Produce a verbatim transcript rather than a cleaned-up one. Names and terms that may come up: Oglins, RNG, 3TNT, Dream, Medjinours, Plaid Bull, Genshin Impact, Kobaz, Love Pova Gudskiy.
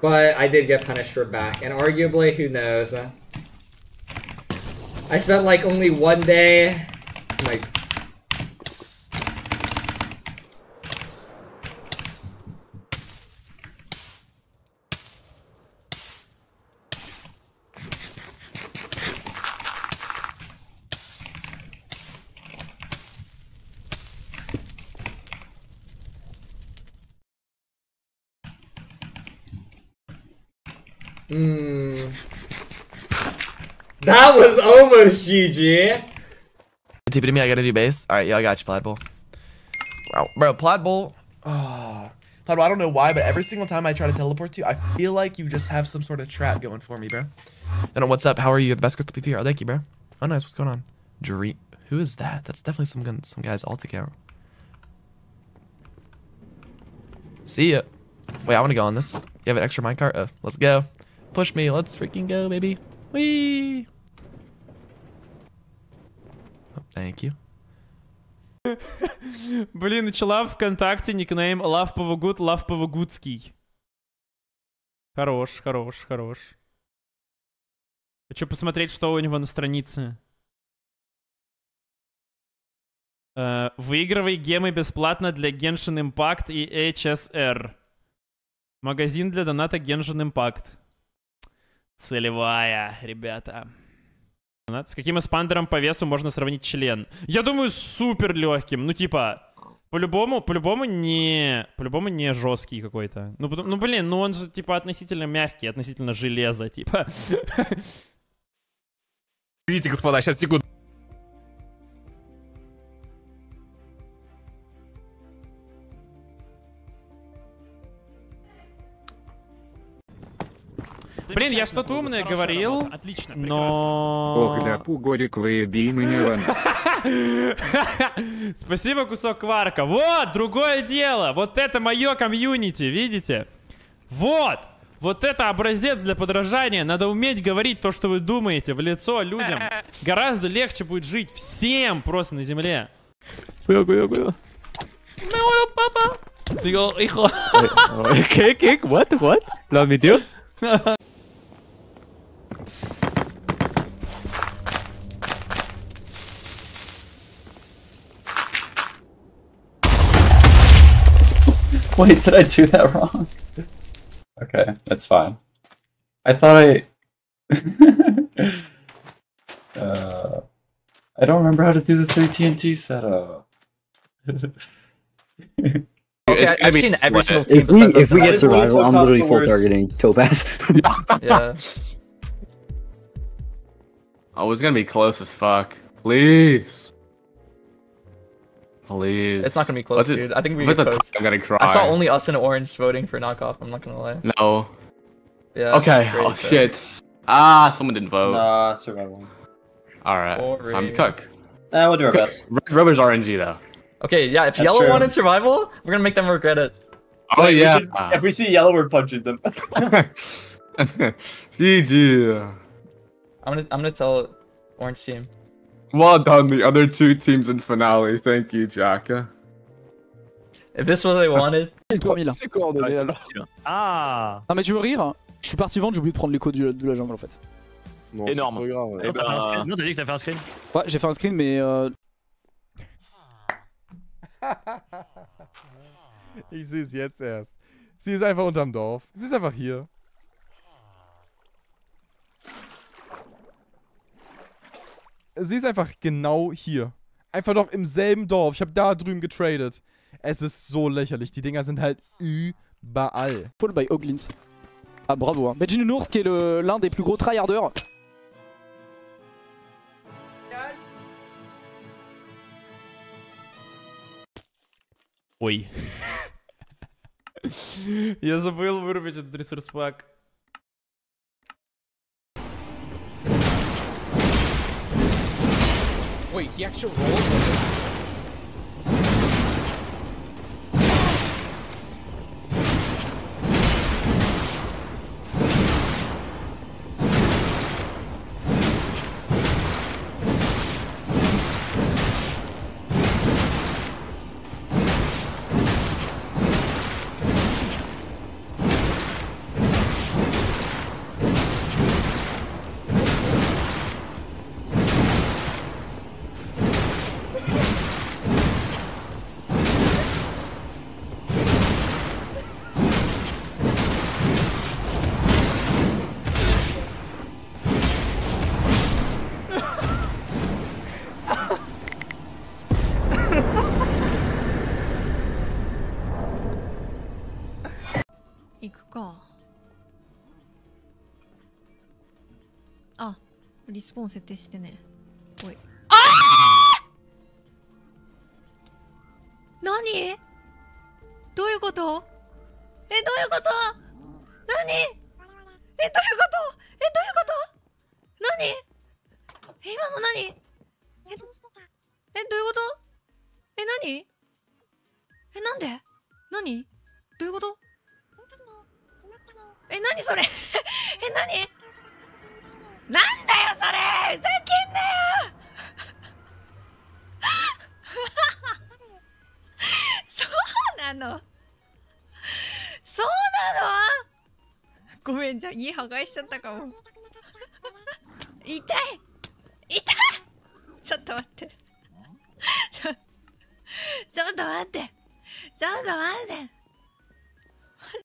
But I did get punished for back, and arguably, who knows? I spent like only one day. Like, Hmm. That was almost G G. T P to me, I gotta do base. Alright, yeah, I got you, Plaid Bull. Wow. Bro, Plaid Bull. Oh. Plaid Bull, I don't know why, but every single time I try to teleport to you, I feel like you just have some sort of trap going for me, bro. I know, what's up? How are you? You're the best crystal P P R. Thank you, bro. Oh, nice. What's going on? Dream. Who is that? That's definitely some, gun some guy's alt account. See ya. Wait, I wanna go on this. You have an extra minecart? Oh, let's go. Push me, let's freaking go, baby. Whee! Oh, thank you. Блин, начала ВКонтакте никнейм Love Pova Gud, Love Pova Gudskiy. Хорош, хорош, хорош. Хочу посмотреть, что у него на странице. Uh, выигрывай гемы бесплатно для Genshin Impact и H S R. Магазин для доната Genshin Impact. Целевая, ребята. С каким эспандером по весу можно сравнить член? Я думаю, супер легким. Ну, типа, по-любому, по-любому не, по-любому не жесткий какой-то. Ну, ну, блин, ну он же, типа, относительно мягкий, относительно железа, типа. Видите, господа, сейчас секунду. Блин, я что-то умное говорил, работа. Отлично, прекрасно. Но... Ох, да, пугодик, выеби меня. Спасибо, кусок кварка. Вот, другое дело. Вот это мое комьюнити, видите? Вот, вот это образец для подражания. Надо уметь говорить то, что вы думаете в лицо людям. Гораздо легче будет жить всем просто на земле. Папа. Кик, кик, what, what? Love me too? Wait, did I do that wrong? Okay, that's fine. I thought I... uh, I don't remember how to do the three T N T setup. Okay, I, I've seen every single team. If we, if we get survival, I'm literally full targeting Kobaz. Yeah. Oh, it's gonna be close as fuck. Please. Please. It's not gonna be close, What's dude. It, I think we get close. I'm gonna cry. I saw only us in orange voting for knockoff, I'm not gonna lie. No. Yeah. Okay, oh vote. Shit. Ah, someone didn't vote. Nah, survival. Alright, so I'm cook. Eh, we'll do our cook. Best. Rubber's R N G though. Okay, yeah, if That's yellow true. wanted survival, we're gonna make them regret it. Oh, like, yeah. We should, if we see yellow, we're punching them. G G. I'm gonna, I'm gonna tell orange team. Well done, the other two teams in finale. Thank you, Jaka. If this was what they wanted. C'est quoi ordonné alors? Ah. Ah mais tu veux rire? Je suis parti vendre, j'ai oublié de prendre l'écho de la jungle en fait. Non, énorme. Non, t'as fait un screen. Non, t'as dit que t'as fait un screen. Ouais, j'ai fait un screen, mais. Euh... Ich sehe es jetzt erst. Sie ist einfach unterm Dorf. Sie ist einfach hier. Sie ist einfach genau hier. Einfach noch im selben Dorf. Ich habe da drüben getradet. Es ist so lächerlich. Die Dinger sind halt überall. Voll bei Oglins. Ah, bravo. Hein. Medjinours, qui est l'un des plus gros tryharders. Ой. Я забыл вырубить этот ресурс-пак. Ой, he actually rolled. リスポーン設定してね。おい。ああ！何？どういうこと？え、どういうこと？何？え、どういうこと？え、どういうこと？何？え、今の何？え、え、どういうこと？え、何？え、なんで？何？どういうこと？え、何それ？え、何？なんだよそれ！ふざけんなよ！そうなの？そうなの？ごめん、じゃあ家破壊しちゃったかも。痛い！痛い！ちょっと待って。ちょ、ちょっと待って。ちょっと待って。